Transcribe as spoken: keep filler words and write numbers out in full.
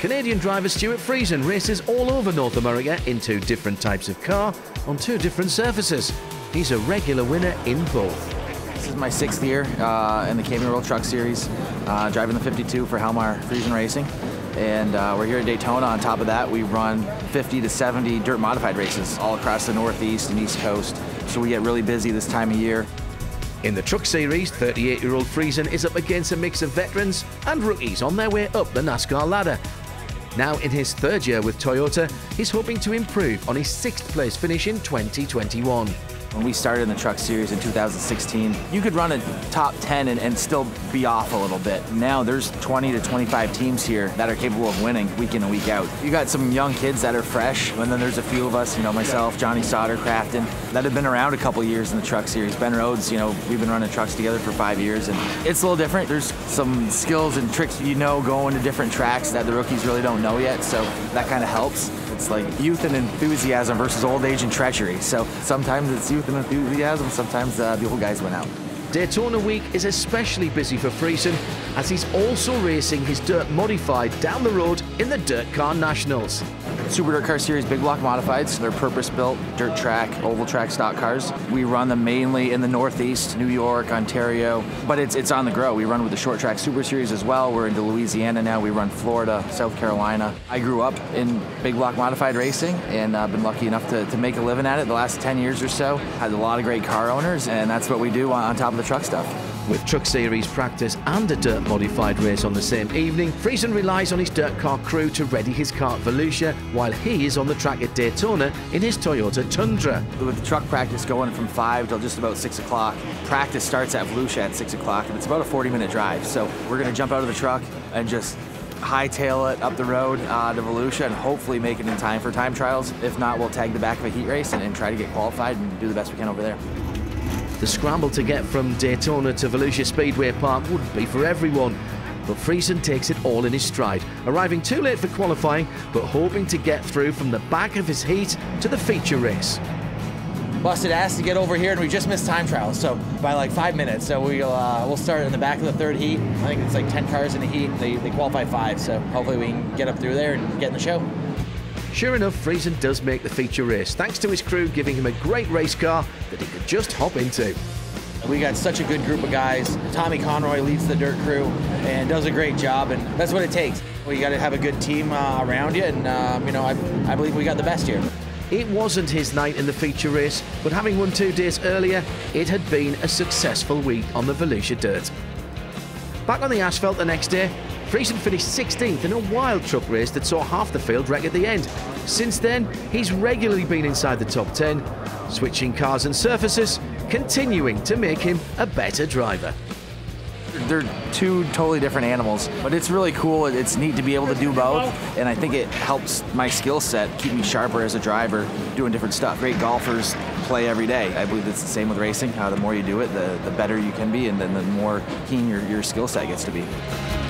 Canadian driver Stewart Friesen races all over North America in two different types of car on two different surfaces. He's a regular winner in both. This is my sixth year uh, in the Camping World Truck Series, uh, driving the fifty-two for Helmar Friesen Racing. And uh, we're here at Daytona. On top of that, we run fifty to seventy Dirt Modified races all across the Northeast and East Coast. So we get really busy this time of year. In the Truck Series, thirty-eight-year-old Friesen is up against a mix of veterans and rookies on their way up the NASCAR ladder. Now in his third year with Toyota, he's hoping to improve on his sixth-place finish in twenty twenty-one. When we started in the Truck Series in two thousand sixteen, you could run a top ten and, and still be off a little bit. Now there's twenty to twenty-five teams here that are capable of winning week in and week out. You got some young kids that are fresh, and then there's a few of us, you know, myself, Johnny Sauter, Crafton, that have been around a couple years in the Truck Series. Ben Rhodes, you know, we've been running trucks together for five years, and it's a little different. There's some skills and tricks, you know, going to different tracks that the rookies really don't know yet, so that kind of helps. It's like youth and enthusiasm versus old age and treachery. So sometimes it's youth and enthusiasm, sometimes uh, the old guys went out. Daytona week is especially busy for Friesen, as he's also racing his Dirt Modified down the road in the Dirt Car Nationals. Super Dirt Car Series big block modifieds. They're purpose-built dirt track, oval track stock cars. We run them mainly in the Northeast, New York, Ontario, but it's it's on the grow. We run with the Short Track Super Series as well. We're into Louisiana now. We run Florida, South Carolina. I grew up in big block modified racing, and I've uh, been lucky enough to, to make a living at it the last ten years or so. Had a lot of great car owners, and that's what we do on, on top of the truck stuff. With Truck Series practice and a Dirt Modified race on the same evening, Friesen relies on his dirt car crew to ready his car at Volusia, while he is on the track at Daytona in his Toyota Tundra. With the truck practice going from five till just about six o'clock, practice starts at Volusia at six o'clock, and it's about a forty-minute drive. So we're going to jump out of the truck and just hightail it up the road uh, to Volusia and hopefully make it in time for time trials. If not, we'll tag the back of a heat race and, and try to get qualified and do the best we can over there. The scramble to get from Daytona to Volusia Speedway Park wouldn't be for everyone, but Friesen takes it all in his stride, arriving too late for qualifying, but hoping to get through from the back of his heat to the feature race. Busted ass to get over here, and we just missed time trials, so by like five minutes. So we'll uh, we'll start in the back of the third heat. I think it's like ten cars in the heat. They, they qualify five, so hopefully we can get up through there and get in the show. Sure enough, Friesen does make the feature race, thanks to his crew giving him a great race car that he could just hop into. We got such a good group of guys. Tommy Conroy leads the dirt crew and does a great job, and that's what it takes. We got to have a good team uh, around you, and um, you know, I, I believe we got the best here. It wasn't his night in the feature race, but having won two days earlier, it had been a successful week on the Volusia dirt. Back on the asphalt the next day, Friesen finished sixteenth in a wild truck race that saw half the field wreck at the end. Since then, he's regularly been inside the top ten, switching cars and surfaces, continuing to make him a better driver. They're two totally different animals, but it's really cool. It's neat to be able to do both, and I think it helps my skill set, keep me sharper as a driver, doing different stuff. Great golfers play every day. I believe it's the same with racing. Uh, the more you do it, the, the better you can be, and then the more keen your, your skill set gets to be.